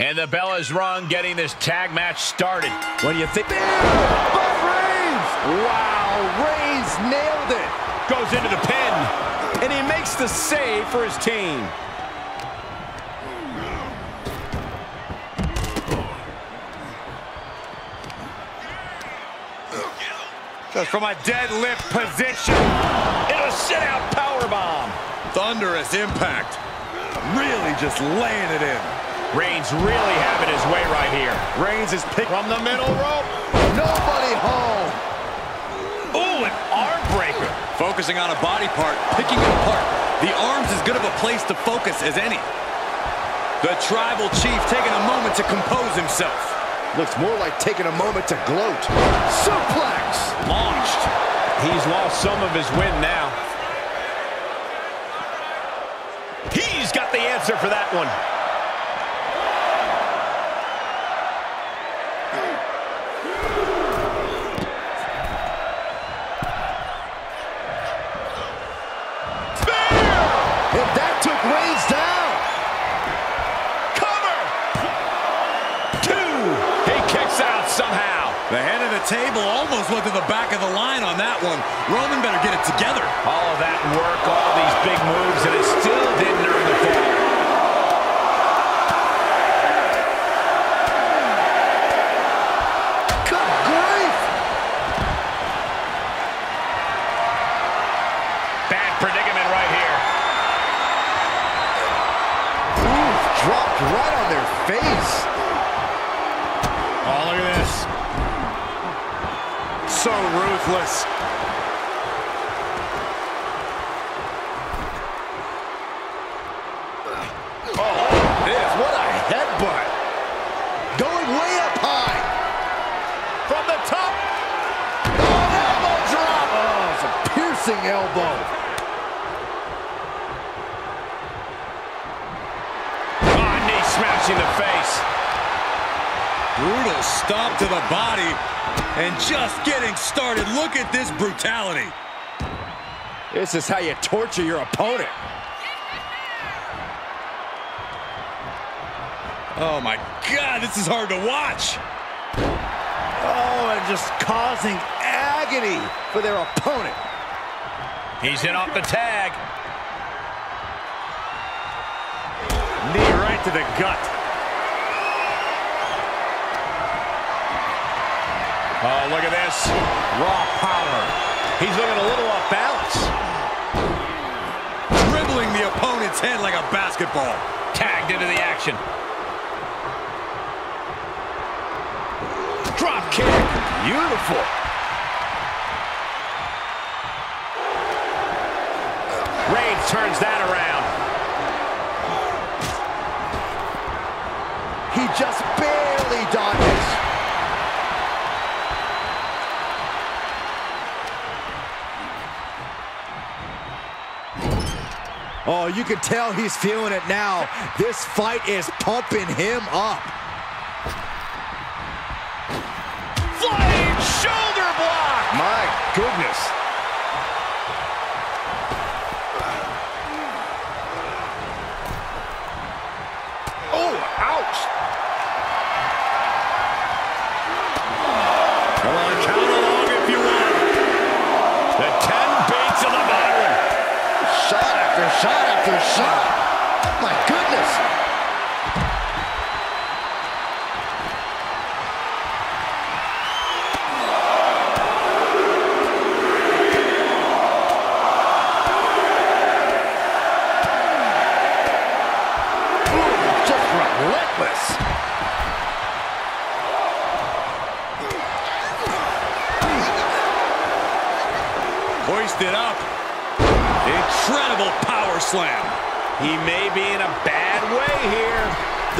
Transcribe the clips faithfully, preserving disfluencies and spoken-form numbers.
And the bell is rung, getting this tag match started. When you think... Boom! Reigns! Wow, Reigns nailed it. Goes into the pin, and he makes the save for his team. From a deadlift position, in a sit-out powerbomb. Thunderous impact. Really just laying it in. Reigns really having his way right here. Reigns is picked from the middle rope. Nobody home. Ooh, an arm breaker. Focusing on a body part, picking it apart. The arm's as good of a place to focus as any. The tribal chief taking a moment to compose himself. Looks more like taking a moment to gloat. Suplex! Launched. He's lost some of his wind now. He's got the answer for that one. Spear! And that took Reigns down. Somehow. The head of the table almost went to the back of the line on that one. Roman better get it together. All of that work, all these big moves, and it still didn't earn the fall. Good grief! Bad predicament right here. Ooh, dropped right on their face. Oh, look at this. So ruthless. Oh, this. What a headbutt. Going way up high. From the top. Oh, an elbow drop. Oh, it's a piercing elbow. Oh, knee smashing the face. Brutal stomp to the body, and just getting started. Look at this brutality. This is how you torture your opponent. Oh, my God, this is hard to watch. Oh, and just causing agony for their opponent. He's in off the tag. Knee right to the gut. Oh, look at this. Raw power. He's looking a little off balance. Dribbling the opponent's head like a basketball. Tagged into the action. Drop kick. Beautiful. Reigns turns that around. He just barely dodges. Oh, you can tell he's feeling it now. This fight is pumping him up. Flying shoulder block! My goodness. Oh, ouch! Come on, count along if you want. The ten beats of the bottom. Shot after shot after shot. My goodness. Ooh, just relentless. Hoisted up. Incredible power slam. He may be in a bad way here.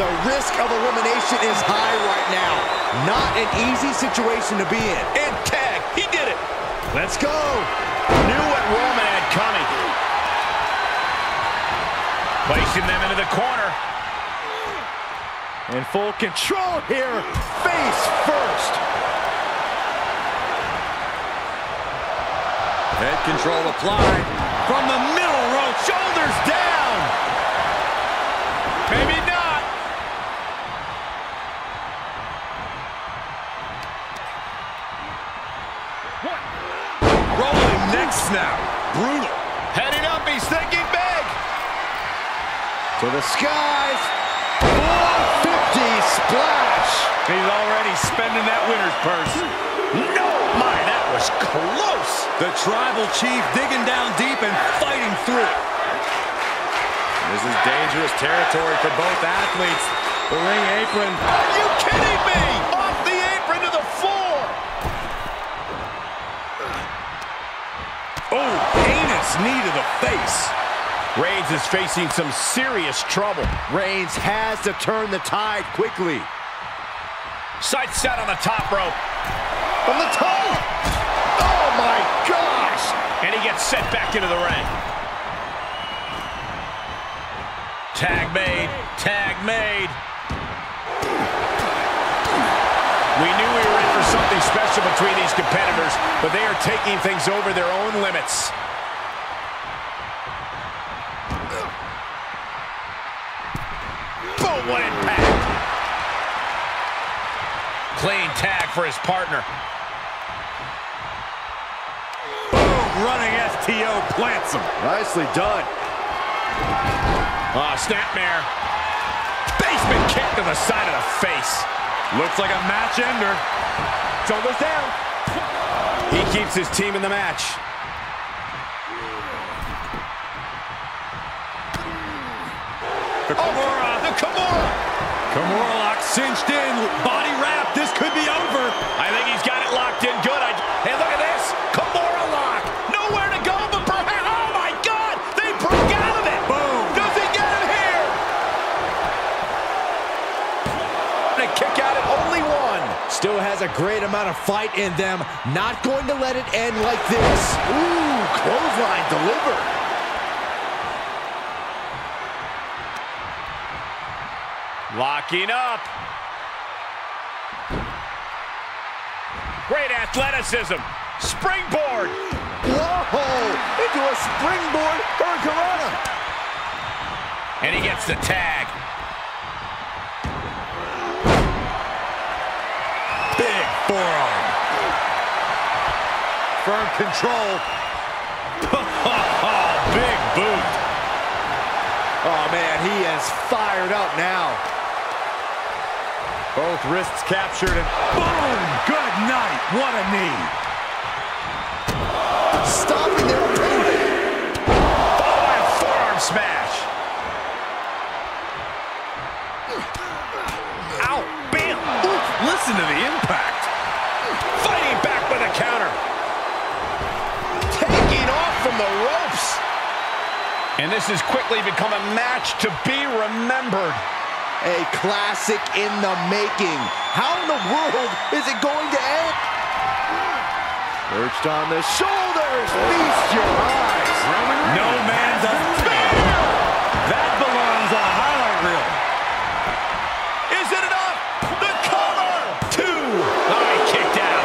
The risk of elimination is high right now. Not an easy situation to be in. And tag, he did it. Let's go. Knew what Roman had coming. Placing them into the corner. In full control here. Face first. Head control applied. From the middle row, shoulders down. Maybe not. connects now. Brutal. Heading up, he's thinking big. To the skies. one fifty splash. He's already spending that winner's purse. No, my, that was close. The tribal chief digging down deep and fighting through. This is dangerous territory for both athletes. The ring apron. Are you kidding me? Off the apron to the floor. Oh, heinous knee to the face. Reigns is facing some serious trouble. Reigns has to turn the tide quickly. Side set on the top rope. On the top. Oh, my gosh. And he gets sent back into the ring. Tag made, tag made. We knew we were in for something special between these competitors, but they are taking things over their own limits. Boom, what impact. Clean tag for his partner. Boom, running S T O plants him. Nicely done. Oh, snapmare. Basement kick to the side of the face. Looks like a match ender. Shoulders down. He keeps his team in the match. The Kimura. The Kimura. Kimura lock cinched in. Body wrap. This could be over. I think he's got it locked in good. I, hey, look at this. Kimura lock. Nowhere to go. Kick out at only one. Still has a great amount of fight in them. Not going to let it end like this. Ooh, clothesline delivered. Locking up. Great athleticism. Springboard. Whoa, into a springboard hurricanrana. And he gets the tag. Forearm. Firm control. Big boot. Oh, man, he is fired up now. Both wrists captured and boom! Good night. What a knee. Stopping their opponent. Oh, and forearm smash. Ow. Bam. Oof. Listen to the impact. Counter. Taking off from the ropes. And this has quickly become a match to be remembered. A classic in the making. How in the world is it going to end? Perched on the shoulders. Feast your eyes. No man's a fair. That belongs on a highlight reel. Is it enough? The cover. Two. Oh, he kicked out.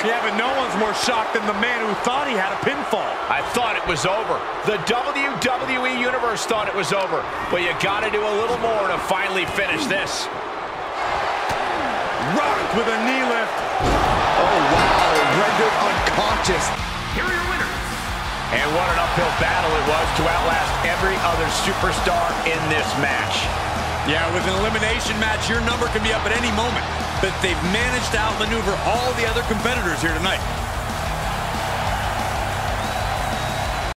Yeah, but no one's more shocked than the man who thought he had a pinfall. I thought it was over. The W W E Universe thought it was over. But you gotta do a little more to finally finish this. Rocked with a knee lift. Oh, wow, rendered unconscious. Here are your winners. And what an uphill battle it was to outlast every other superstar in this match. Yeah, with an elimination match, your number can be up at any moment. But they've managed to outmaneuver all the other competitors here tonight.